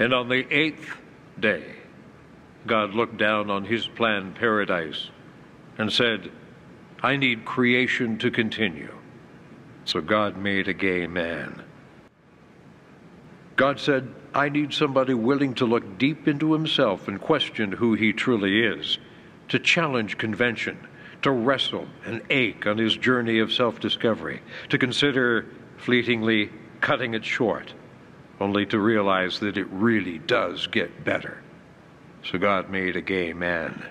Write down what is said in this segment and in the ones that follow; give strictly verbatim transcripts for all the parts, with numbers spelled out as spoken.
And on the eighth day, God looked down on his planned paradise and said, I need creation to continue. So God made a gay man. God said, I need somebody willing to look deep into himself and question who he truly is, to challenge convention, to wrestle and ache on his journey of self-discovery, to consider fleetingly cutting it short, only to realize that it really does get better. So God made a gay man.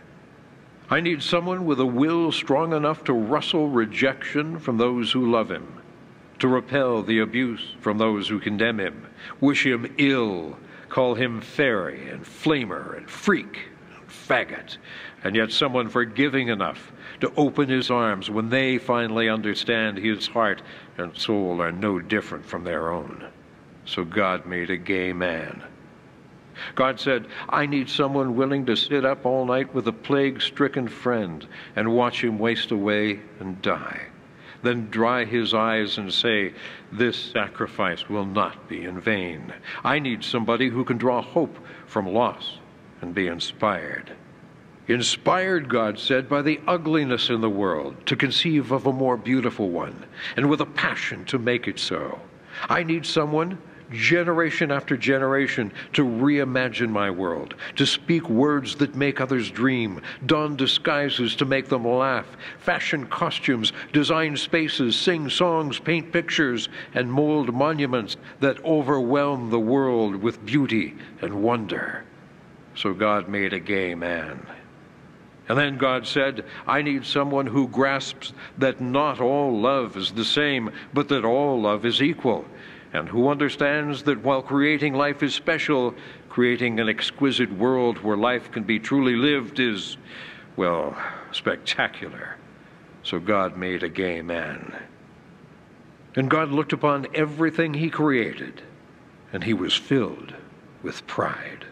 I need someone with a will strong enough to wrestle rejection from those who love him, to repel the abuse from those who condemn him, wish him ill, call him fairy and flamer and freak and faggot, and yet someone forgiving enough to open his arms when they finally understand his heart and soul are no different from their own. So God made a gay man. God said, I need someone willing to sit up all night with a plague-stricken friend and watch him waste away and die, then dry his eyes and say, this sacrifice will not be in vain. I need somebody who can draw hope from loss and be inspired. Inspired, God said, by the ugliness in the world, to conceive of a more beautiful one, and with a passion to make it so. I need someone generation after generation to reimagine my world, to speak words that make others dream, don disguises to make them laugh, fashion costumes, design spaces, sing songs, paint pictures, and mold monuments that overwhelm the world with beauty and wonder. So God made a gay man. And then God said, I need someone who grasps that not all love is the same, but that all love is equal, and who understands that while creating life is special, creating an exquisite world where life can be truly lived is, well, spectacular. So God made a gay man. And God looked upon everything he created, and he was filled with pride.